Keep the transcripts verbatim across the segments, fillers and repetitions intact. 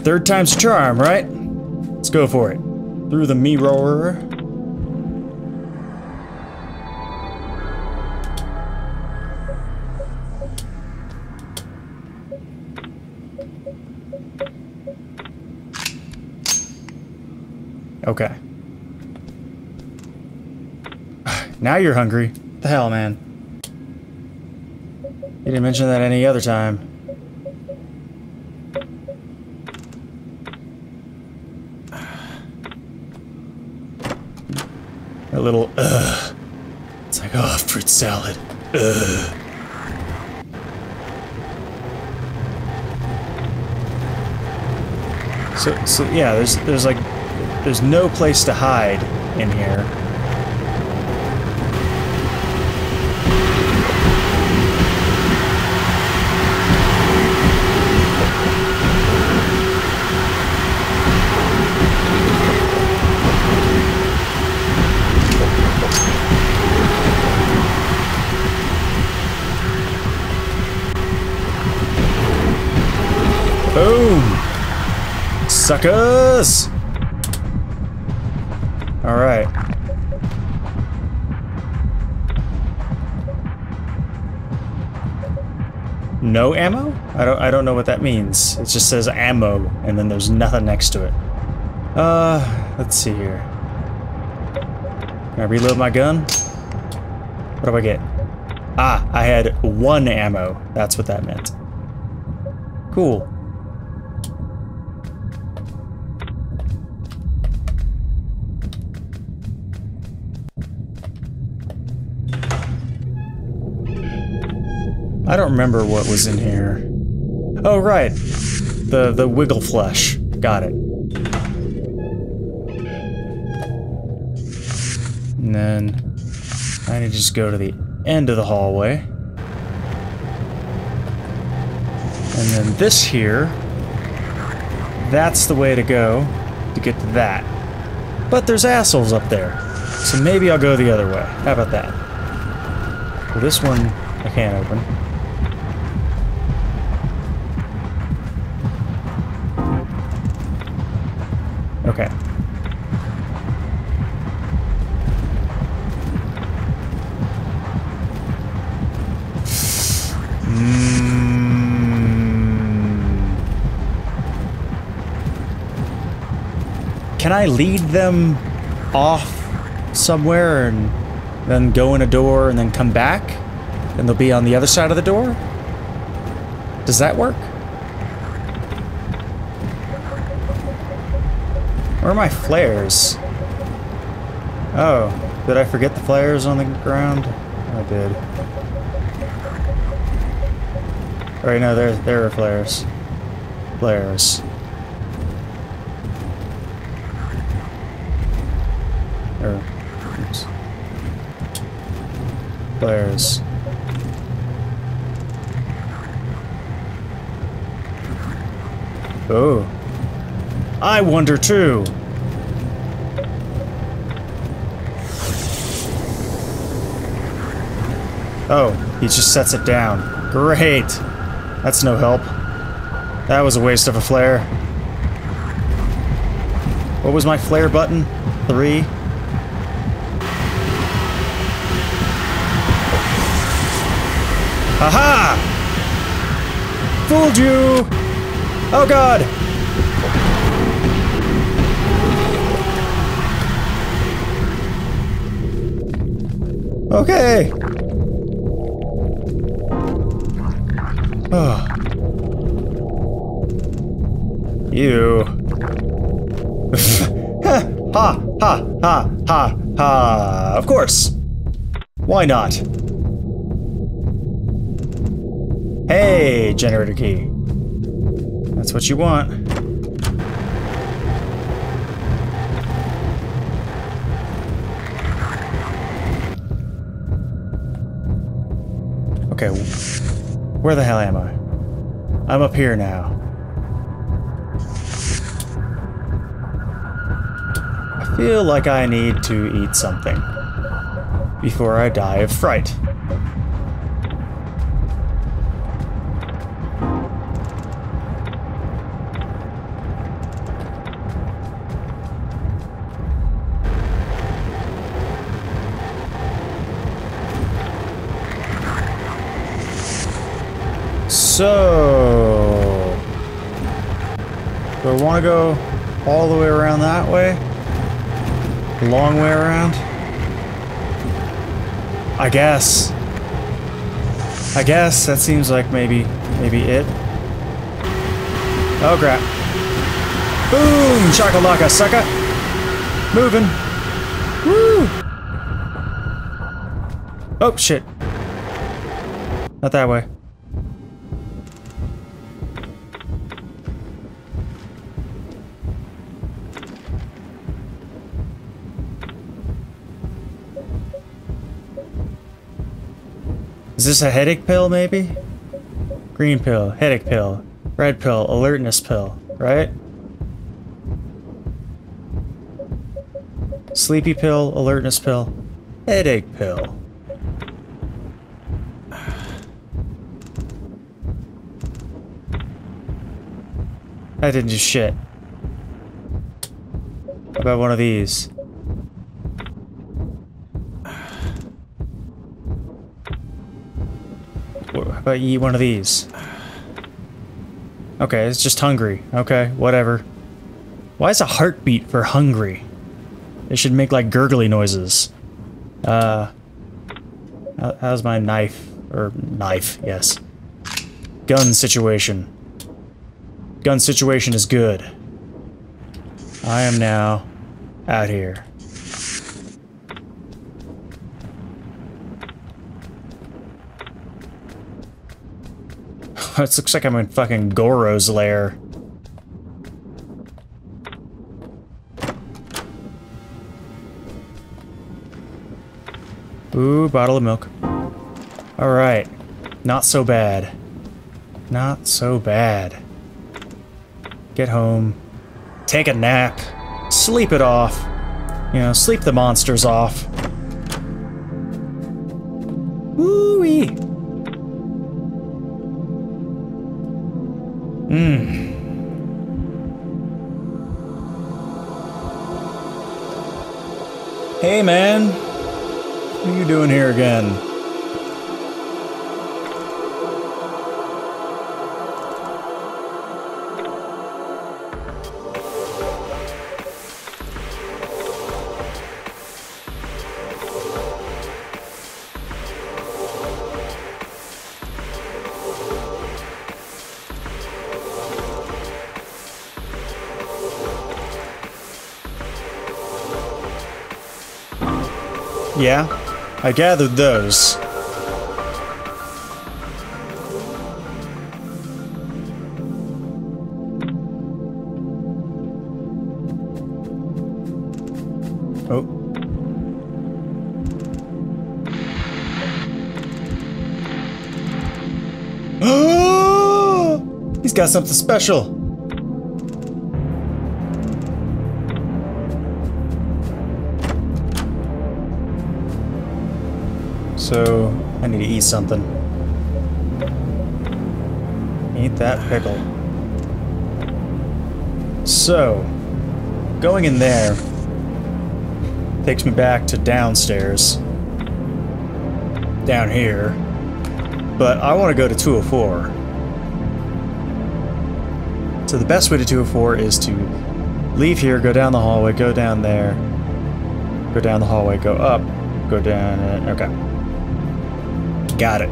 Third time's a charm, right? Let's go for it. Through the mirror. Okay. Now you're hungry. What the hell, man? You didn't mention that any other time. A little, ugh. It's like, oh, fruit salad. Ugh. So, so yeah, there's, there's like, there's no place to hide in here. Boom! Suckers! All right. No ammo? I don't I don't know what that means. It just says ammo and then there's nothing next to it. Uh, let's see here. Can I reload my gun? What do I get? Ah, I had one ammo. That's what that meant. Cool. I don't remember what was in here. Oh, right. The the wiggle flesh. Got it. And then I need to just go to the end of the hallway. And then this here, that's the way to go to get to that. But there's assholes up there. So maybe I'll go the other way. How about that? Well, this one I can't open. Okay. Mm. Can I lead them off somewhere and then go in a door and then come back? And they'll be on the other side of the door? Does that work? Where are my flares? Oh, did I forget the flares on the ground? I did. Alright, no, there, there are flares. Flares. Or, oops. Flares. Oh. I wonder too. Oh, he just sets it down. Great. That's no help. That was a waste of a flare. What was my flare button? Three. Aha! Fooled you! Oh god! Okay. Oh. You. Ha ha ha ha ha. Of course. Why not? Hey, generator key. That's what you want. Okay, where the hell am I? I'm up here now. I feel like I need to eat something before I die of fright. So, do I want to go all the way around that way? A long way around? I guess. I guess that seems like maybe, maybe it. Oh crap. Boom! Chakalaka, sucker! Moving! Woo! Oh shit. Not that way. Is this a headache pill, maybe? Green pill, headache pill, red pill, alertness pill, right? Sleepy pill, alertness pill, headache pill. That didn't do shit. How about one of these? But you eat one of these. Okay, it's just hungry. Okay, whatever. Why is a heartbeat for hungry? It should make like gurgly noises. Uh, how's my knife or knife? Yes. Gun situation. Gun situation is good. I am now out here. It looks like I'm in fucking Goro's lair. Ooh, bottle of milk. Alright. Not so bad. Not so bad. Get home. Take a nap. Sleep it off. You know, sleep the monsters off. Woo-wee. Mmm. Hey man, what are you doing here again? Yeah, I gathered those. Oh. Oh! He's got something special. So, I need to eat something. Eat that pickle. So, going in there takes me back to downstairs. Down here. But I want to go to two oh four. So the best way to two oh four is to leave here, go down the hallway, go down there, go down the hallway, go up, go down, and okay. Got it.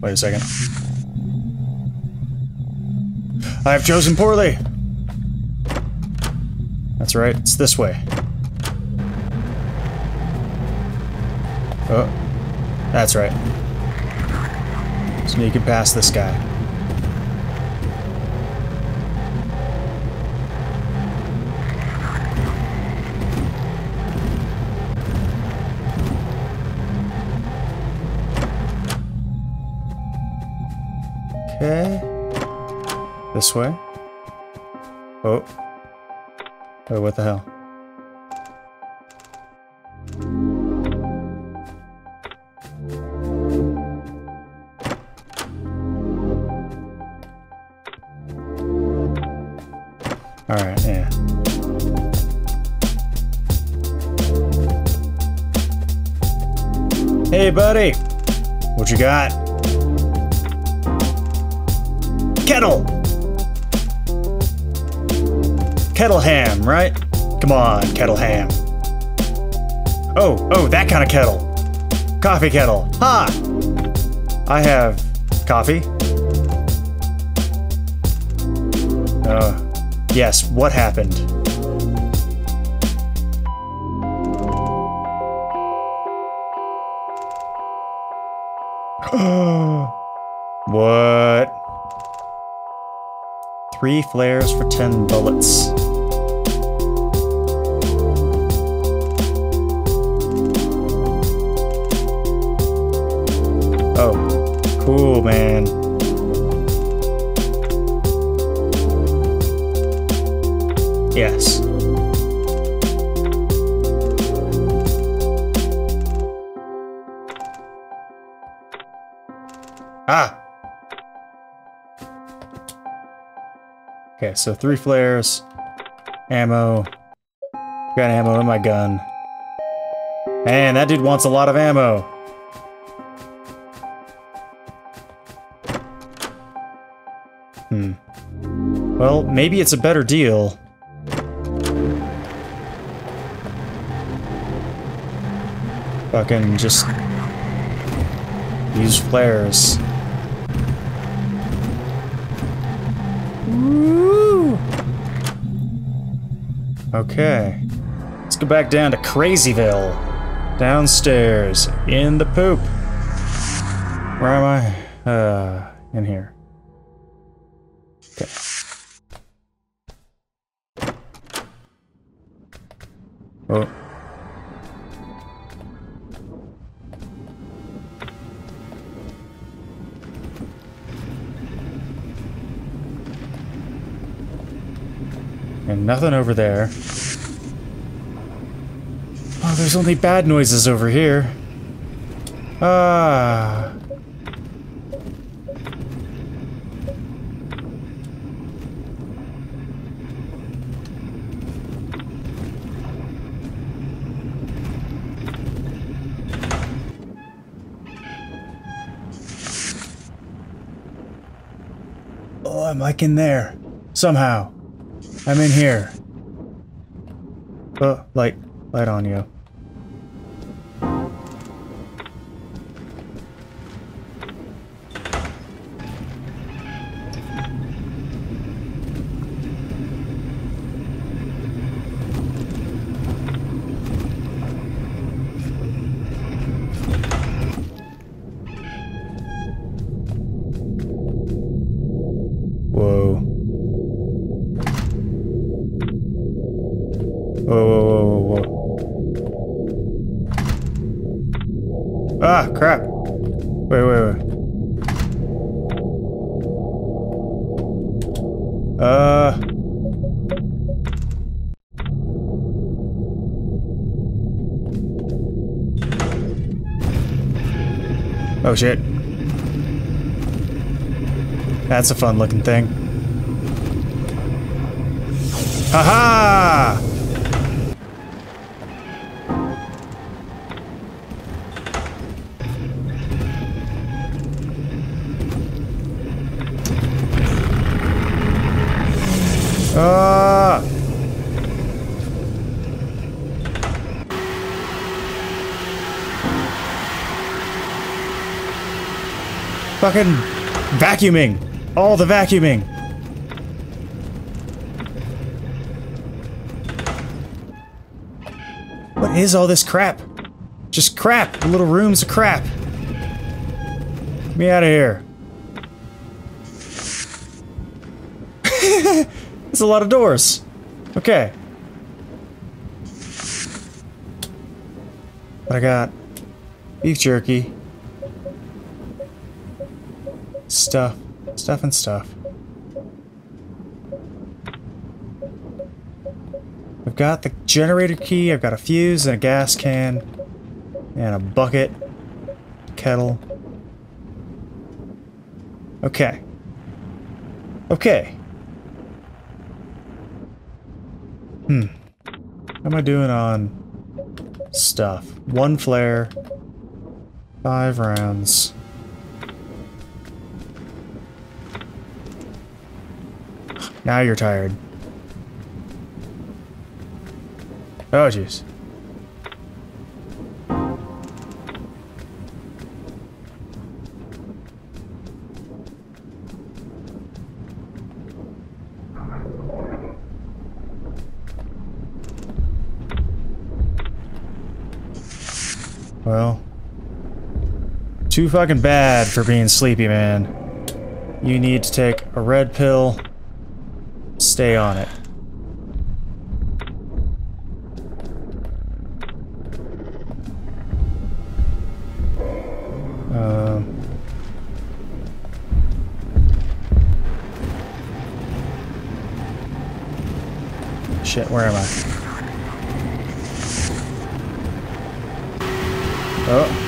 Wait a second. I have chosen poorly. That's right, it's this way. Oh. That's right. So you can pass this guy. Okay. This way. Oh. Oh, what the hell? All right, yeah. Hey, buddy. What you got? Kettle. Kettle ham, right? Come on, kettle ham. Oh, oh, that kind of kettle. Coffee kettle. Ha! I have coffee. Uh, yes, what happened? What? Three flares for ten bullets. Oh, cool, man. Yes. Ah! Okay, so three flares, ammo, got ammo in my gun. Man, that dude wants a lot of ammo. Hmm. Well, maybe it's a better deal. Fucking just use flares. Woo! Okay. Let's go back down to Crazyville. Downstairs. In the poop. Where am I? Uh, in here. Okay. Oh. And nothing over there. Oh, there's only bad noises over here. Ah. Oh, I'm like in there. Somehow. I'm in here. Oh, light. Light on you. Ah, crap. Wait, wait, wait. Uh... Oh, shit. That's a fun-looking thing. Ha-ha! Ah! Fucking vacuuming! All the vacuuming! What is all this crap? Just crap! The little room's of crap! Get me out of here. That's a lot of doors. Okay. What I got? Beef jerky. Stuff. Stuff and stuff. I've got the generator key, I've got a fuse and a gas can. And a bucket. Kettle. Okay. Okay. Hmm. How am I doing on stuff? One flare. Five rounds. Now you're tired. Oh, jeez. Well, too fucking bad for being sleepy, man. You need to take a red pill. Stay on it. Um. Shit, where am I? Oh.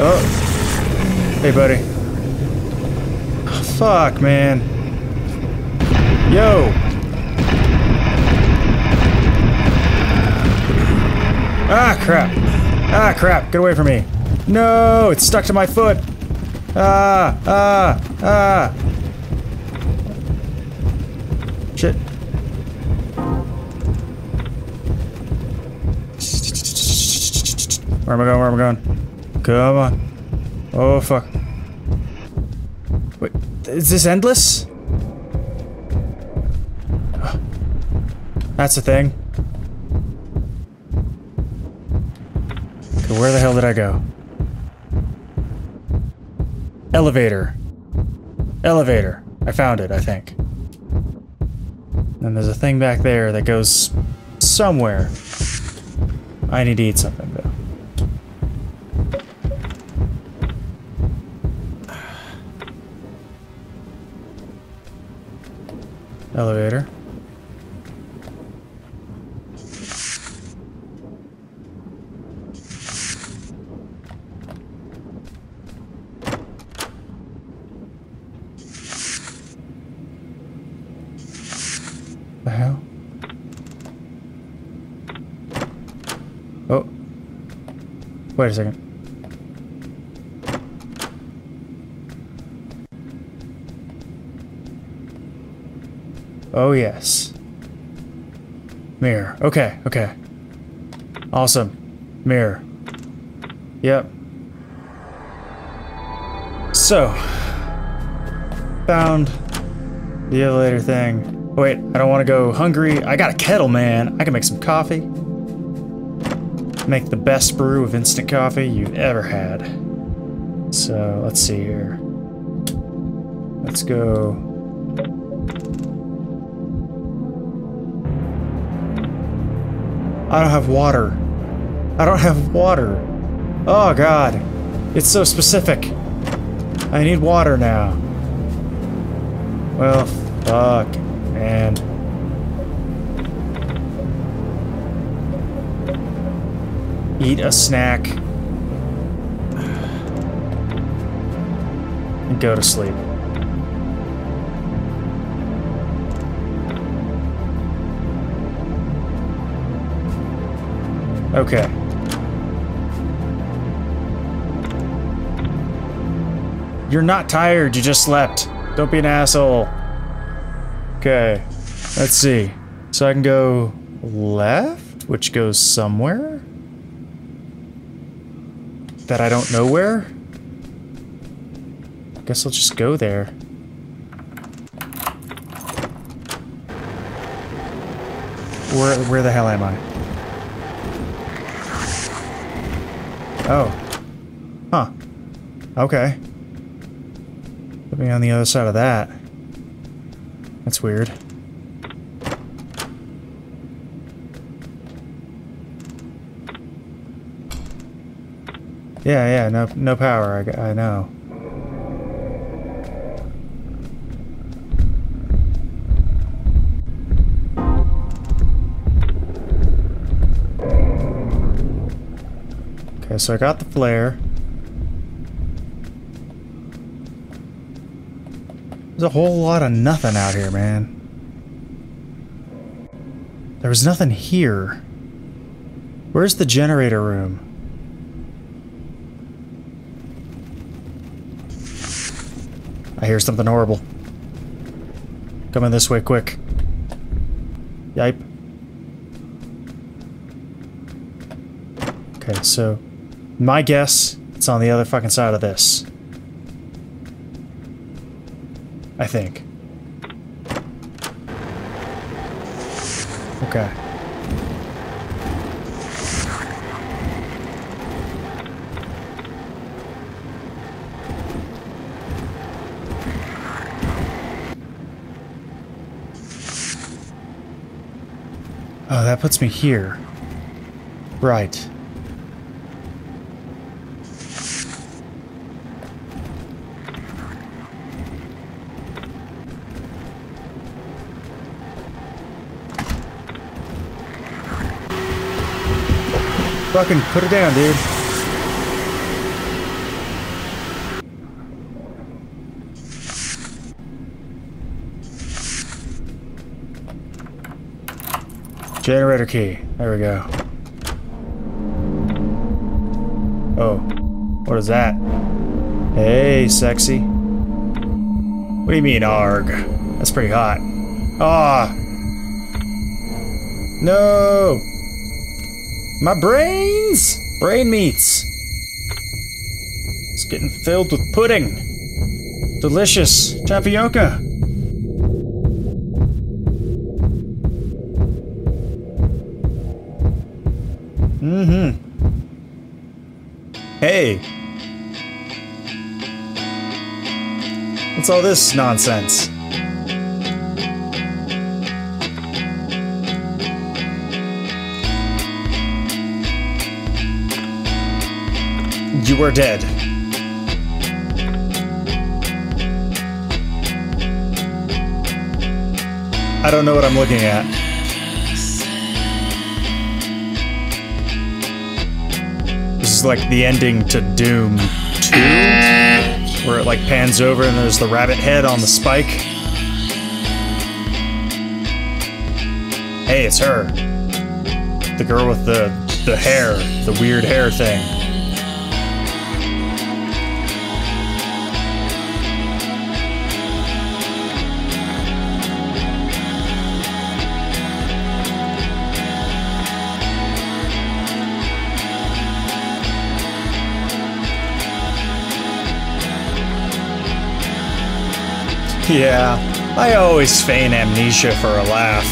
Oh. Hey, buddy. Oh, fuck, man. Yo. Ah, crap. Ah, crap, get away from me. No, it's stuck to my foot. Ah, ah, ah. Shit. Where am I going, where am I going? Come on. Oh, fuck. Wait, is this endless? That's a thing. Where the hell did I go? Elevator. Elevator. I found it, I think. And there's a thing back there that goes somewhere. I need to eat something, though. Elevator. Wait a second. Oh, yes. Mirror. Okay, okay. Awesome. Mirror. Yep. So. Found the elevator thing. Wait, I don't want to go hungry. I got a kettle, man. I can make some coffee. Make the best brew of instant coffee you've ever had. So, let's see here. Let's go... I don't have water. I don't have water. Oh, God. It's so specific. I need water now. Well, fuck. And... eat a snack and go to sleep. Okay. You're not tired, you just slept. Don't be an asshole. Okay, let's see. So I can go left, which goes somewhere? That I don't know where? I guess I'll just go there. Where, where the hell am I? Oh. Huh. Okay. Put me on the other side of that. That's weird. Yeah, yeah, no, no power, I, I know. Okay, so I got the flare. There's a whole lot of nothing out here, man. There was nothing here. Where's the generator room? I hear something horrible. Coming this way quick. Yipe. Okay, so my guess, it's on the other fucking side of this. I think. Okay. Oh, that puts me here. Right. Fucking put it down, dude. Generator key. There we go. Oh. What is that? Hey, sexy. What do you mean, arg? That's pretty hot. Ah. No! My brains! Brain meats! It's getting filled with pudding! Delicious tapioca! Mm-hmm. Hey! What's all this nonsense? You are dead. I don't know what I'm looking at. This is like the ending to Doom two, where it like pans over and there's the rabbit head on the spike. Hey, it's her. The girl with the, the hair, the weird hair thing. Yeah, I always feign amnesia for a laugh.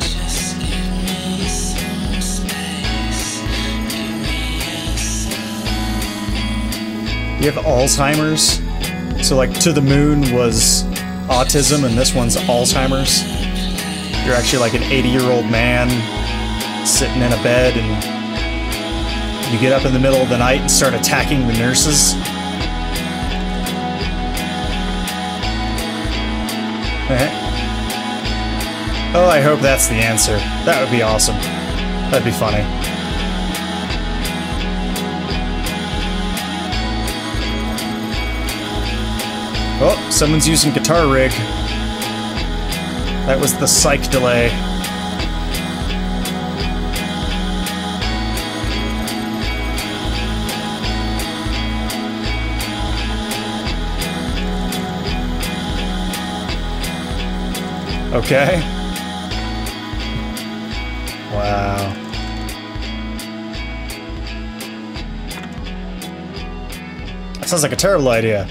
Just give me some space. Give me some. You have Alzheimer's? So like To the Moon was autism and this one's Alzheimer's. You're actually like an eighty year old man sitting in a bed and you get up in the middle of the night and start attacking the nurses. Uh-huh. Oh, I hope that's the answer. That would be awesome. That'd be funny. Oh, someone's using guitar rig. That was the psych delay. Okay. Wow. That sounds like a terrible idea.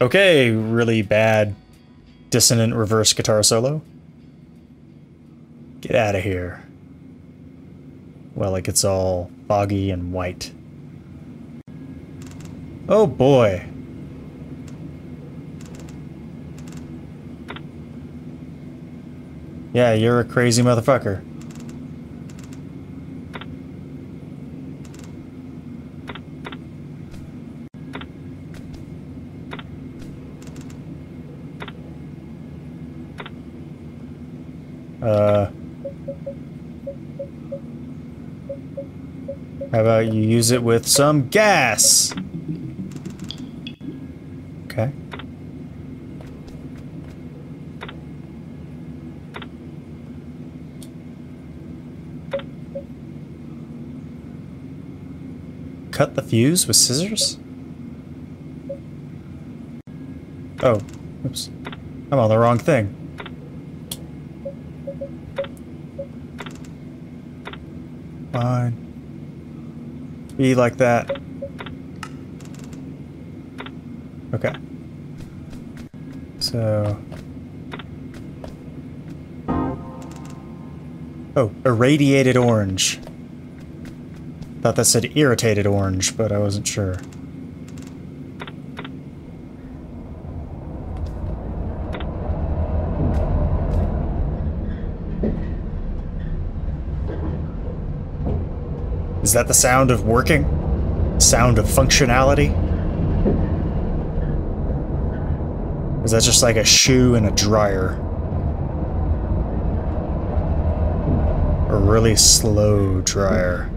Okay, really bad dissonant reverse guitar solo. Get out of here. Well, it gets all foggy and white. Oh boy. Yeah, you're a crazy motherfucker. Uh, how about you use it with some gas? Okay. Cut the fuse with scissors? Oh, oops. I'm on the wrong thing. Fine. Be like that. Okay. So... oh, irradiated orange. Thought that said irritated orange, but I wasn't sure. Is that the sound of working? Sound of functionality? Or is that just like a shoe in a dryer? A really slow dryer.